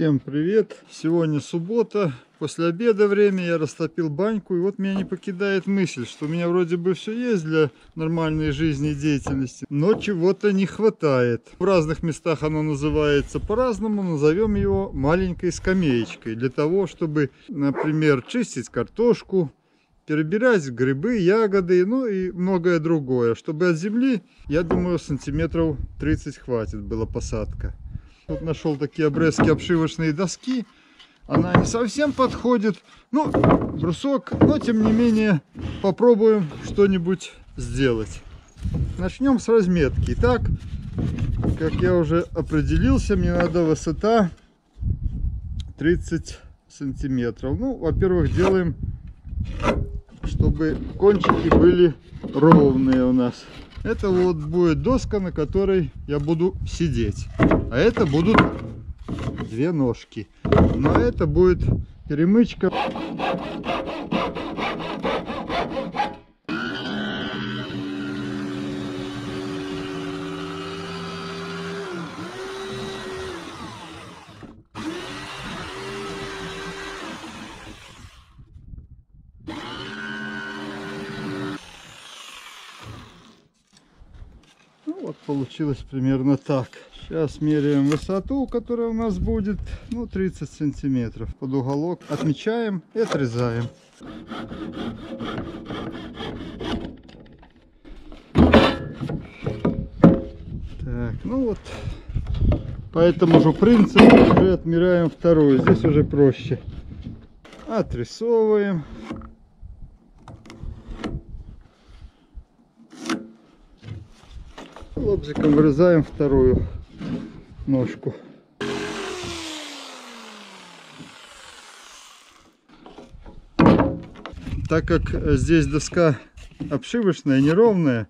Всем привет! Сегодня суббота, после обеда время, я растопил баньку, и вот меня не покидает мысль, что у меня вроде бы все есть для нормальной жизни и деятельности, но чего-то не хватает. В разных местах оно называется по-разному, назовем его маленькой скамеечкой, для того, чтобы, например, чистить картошку, перебирать грибы, ягоды, ну и многое другое, чтобы от земли, я думаю, сантиметров 30 хватит была посадка. Тут нашел такие обрезки обшивочной доски. Она не совсем подходит. Ну, брусок. Но, тем не менее, попробуем что-нибудь сделать. Начнем с разметки. Итак, как я уже определился, мне надо высота 30 сантиметров. Ну, во-первых, делаем, чтобы кончики были ровные у нас. Это вот будет доска, на которой я буду сидеть. А это будут две ножки. Но это будет перемычка. Ну вот, получилось примерно так. Сейчас меряем высоту, которая у нас будет, ну, 30 сантиметров. Под уголок отмечаем и отрезаем. Так, ну вот, по этому же принципу уже отмеряем вторую. Здесь уже проще. Отрисовываем. Лобзиком вырезаем вторую ножку. Так как здесь доска обшивочная, неровная,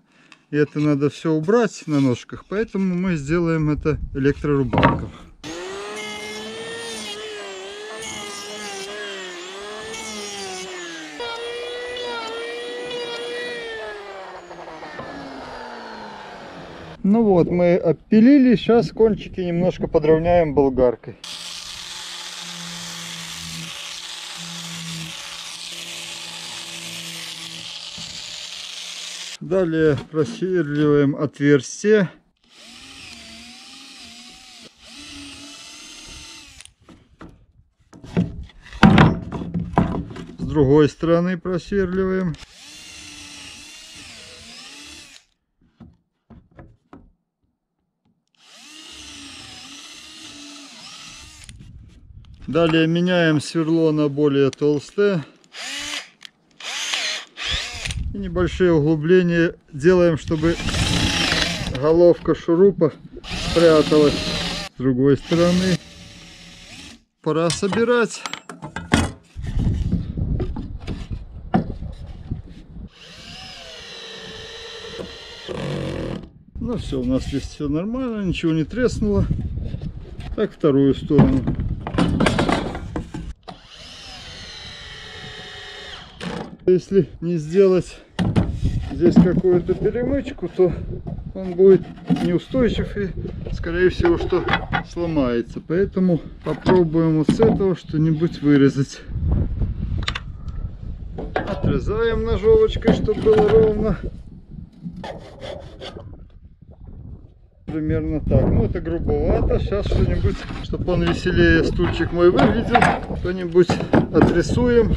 и это надо все убрать на ножках, поэтому мы сделаем это электрорубалком. Ну вот, мы отпилили, сейчас кончики немножко подровняем болгаркой. Далее просверливаем отверстие. С другой стороны просверливаем. Далее меняем сверло на более толстое. И небольшие углубления делаем, чтобы головка шурупа спряталась. С другой стороны. Пора собирать. Ну все, у нас здесь все нормально, ничего не треснуло. Так, вторую сторону. Если не сделать здесь какую-то перемычку, то он будет неустойчив и, скорее всего, что сломается. Поэтому попробуем вот с этого что-нибудь вырезать. Отрезаем ножовочкой, чтобы было ровно. Примерно так. Ну, это грубовато. Сейчас что-нибудь, чтобы он веселее, стульчик мой, выглядел, что-нибудь отрисуем.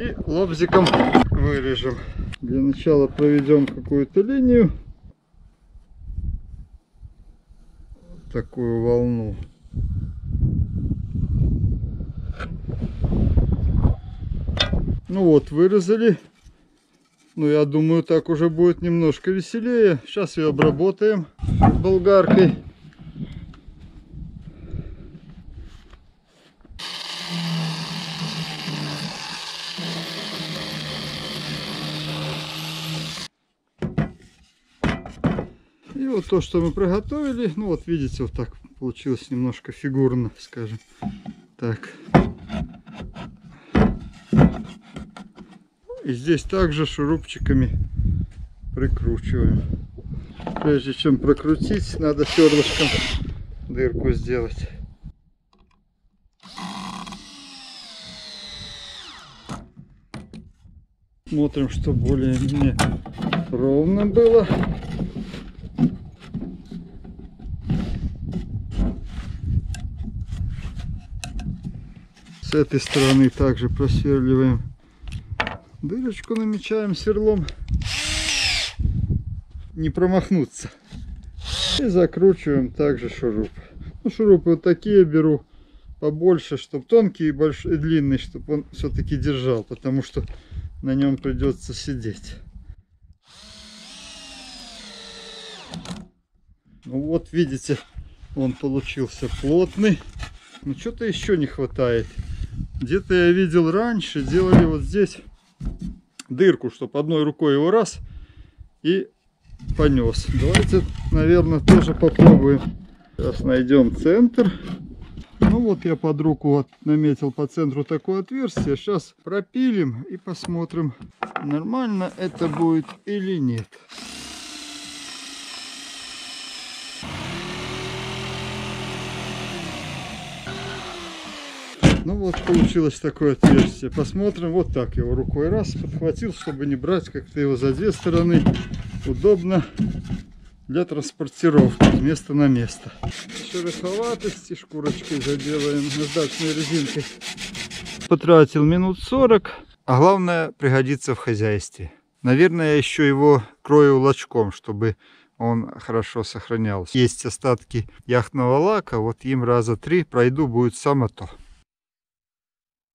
И лобзиком вырежем. Для начала проведем какую-то линию. Вот такую волну. Ну вот, вырезали. Ну, я думаю, так уже будет немножко веселее. Сейчас ее обработаем болгаркой. И вот то, что мы приготовили, ну вот видите, вот так получилось немножко фигурно, скажем. Так. И здесь также шурупчиками прикручиваем. Прежде чем прокрутить, надо сёрлышком дырку сделать. Смотрим, что более-менее ровно было. С этой стороны также просверливаем дырочку, намечаем сверлом, не промахнуться. И закручиваем также шуруп. Ну, шурупы вот такие беру побольше, чтобы тонкий и большой, и длинный, чтобы он все-таки держал, потому что на нем придется сидеть. Ну вот, видите, он получился плотный. Но что-то еще не хватает. Где-то я видел раньше, делали вот здесь дырку, чтобы одной рукой его раз и понес. Давайте, наверное, тоже попробуем. Сейчас найдем центр. Ну вот я под руку вот наметил по центру такое отверстие. Сейчас пропилим и посмотрим, нормально это будет или нет. Ну вот получилось такое отверстие. Посмотрим. Вот так его рукой раз подхватил, чтобы не брать как-то его за две стороны. Удобно для транспортировки с места на место. Шероховатости шкурочкой заделаем наждачной резинкой. Потратил минут 40, а главное, пригодится в хозяйстве. Наверное, я еще его крою лачком, чтобы он хорошо сохранялся. Есть остатки яхтного лака, вот им раза 3 пройду, будет само то.